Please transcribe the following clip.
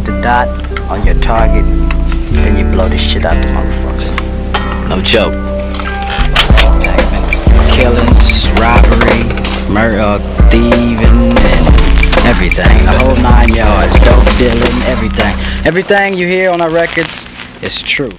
put the dot on your target, then you blow this shit out the motherfucker. No joke. Killings, robbery, murder, thieving, and everything. The whole 9 yards, dope dealing, everything. Everything you hear on our records is true.